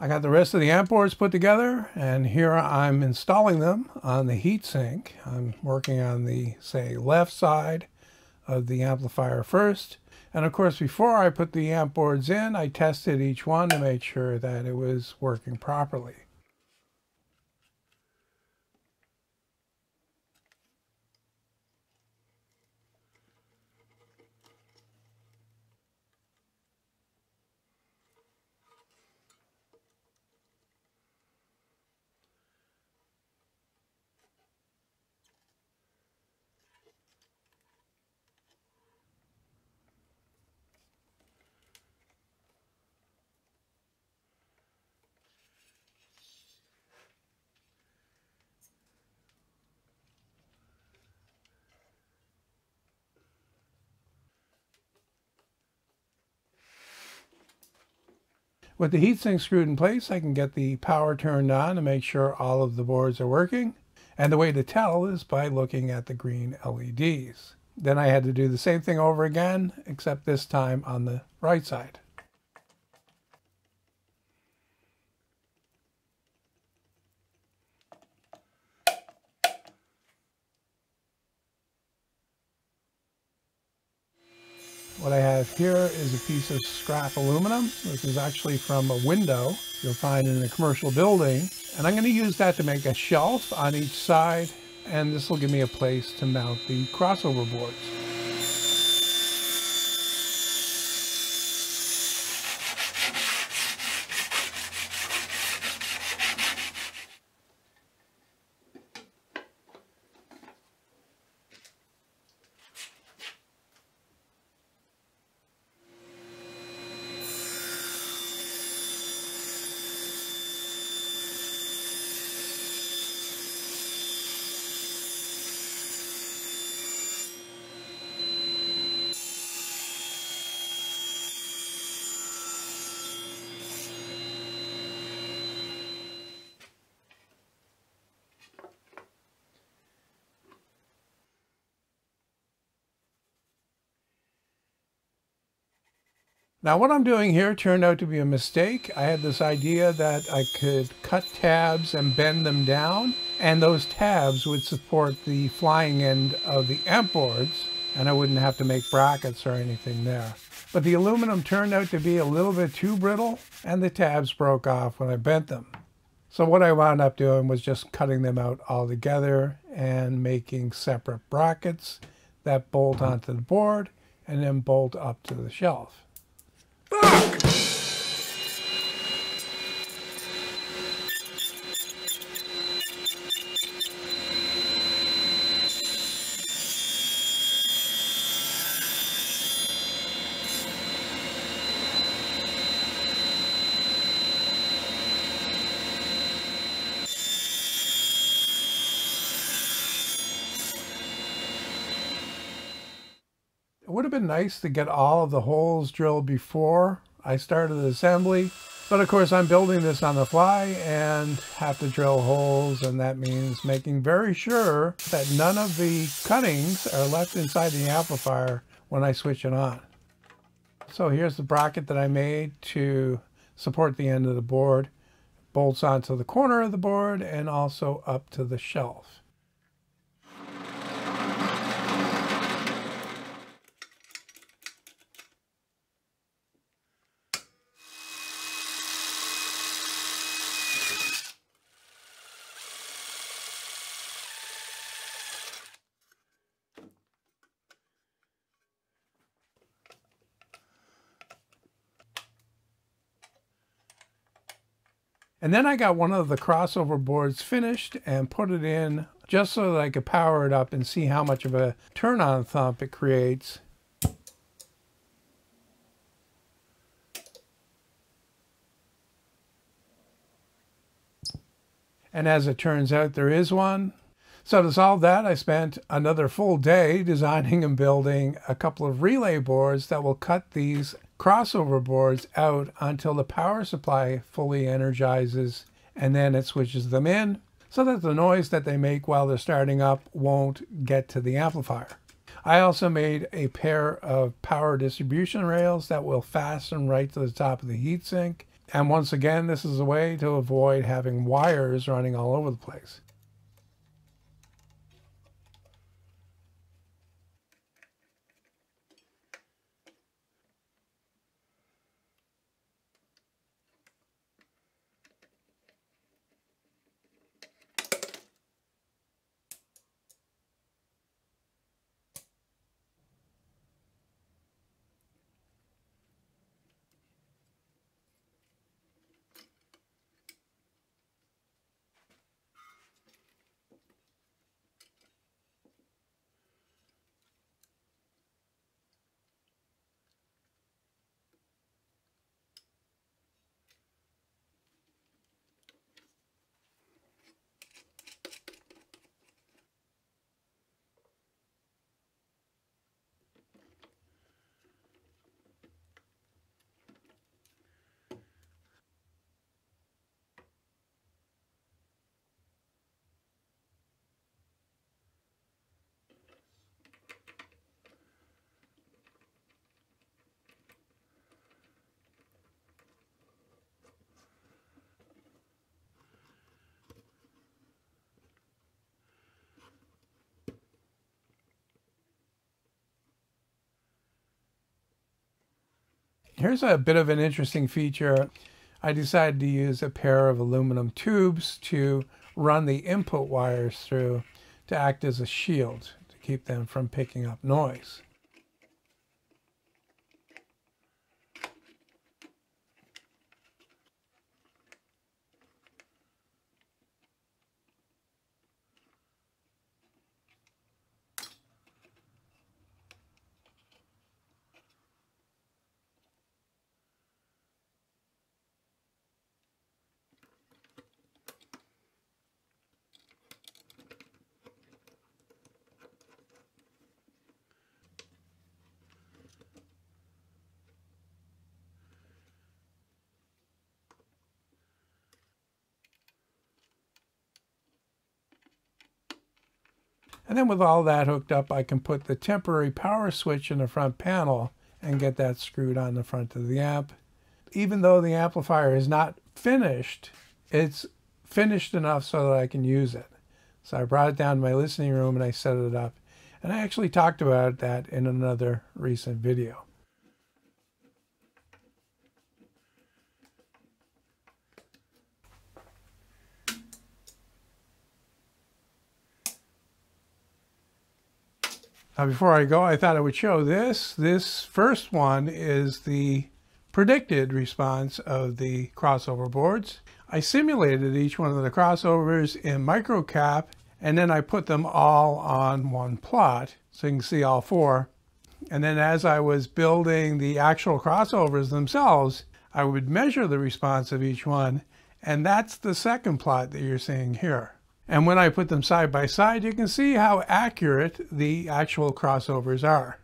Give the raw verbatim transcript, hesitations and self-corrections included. I got the rest of the amp boards put together, and here I'm installing them on the heatsink. I'm working on the, say, left side of the amplifier first. And of course, before I put the amp boards in, I tested each one to make sure that it was working properly. With the heatsink screwed in place, I can get the power turned on to make sure all of the boards are working. And the way to tell is by looking at the green L E Ds. Then I had to do the same thing over again, except this time on the right side. What I have here is a piece of scrap aluminum. This is actually from a window you'll find in a commercial building. And I'm going to use that to make a shelf on each side. And this will give me a place to mount the crossover boards. Now what I'm doing here turned out to be a mistake. I had this idea that I could cut tabs and bend them down, and those tabs would support the flying end of the amp boards, and I wouldn't have to make brackets or anything there. But the aluminum turned out to be a little bit too brittle, and the tabs broke off when I bent them. So what I wound up doing was just cutting them out all together and making separate brackets that bolt onto the board and then bolt up to the shelf. Fuck! It would have been nice to get all of the holes drilled before I started the assembly, but of course I'm building this on the fly and have to drill holes, and that means making very sure that none of the cuttings are left inside the amplifier when I switch it on. So here's the bracket that I made to support the end of the board. It bolts onto the corner of the board and also up to the shelf. And then I got one of the crossover boards finished and put it in just so that I could power it up and see how much of a turn-on thump it creates. And as it turns out, there is one. So to solve that, I spent another full day designing and building a couple of relay boards that will cut these crossover boards out until the power supply fully energizes, and then it switches them in so that the noise that they make while they're starting up won't get to the amplifier. I also made a pair of power distribution rails that will fasten right to the top of the heatsink And once again, this is a way to avoid having wires running all over the place. Here's a bit of an interesting feature. I decided to use a pair of aluminum tubes to run the input wires through to act as a shield to keep them from picking up noise. And then with all that hooked up, I can put the temporary power switch in the front panel and get that screwed on the front of the amp. Even though the amplifier is not finished, it's finished enough so that I can use it. So I brought it down to my listening room and I set it up. And I actually talked about that in another recent video. Now, before I go, I thought I would show this. This first one is the predicted response of the crossover boards. I simulated each one of the crossovers in microcap, and then I put them all on one plot, so you can see all four. And then as I was building the actual crossovers themselves, I would measure the response of each one, and that's the second plot that you're seeing here. And when I put them side by side, you can see how accurate the actual crossovers are.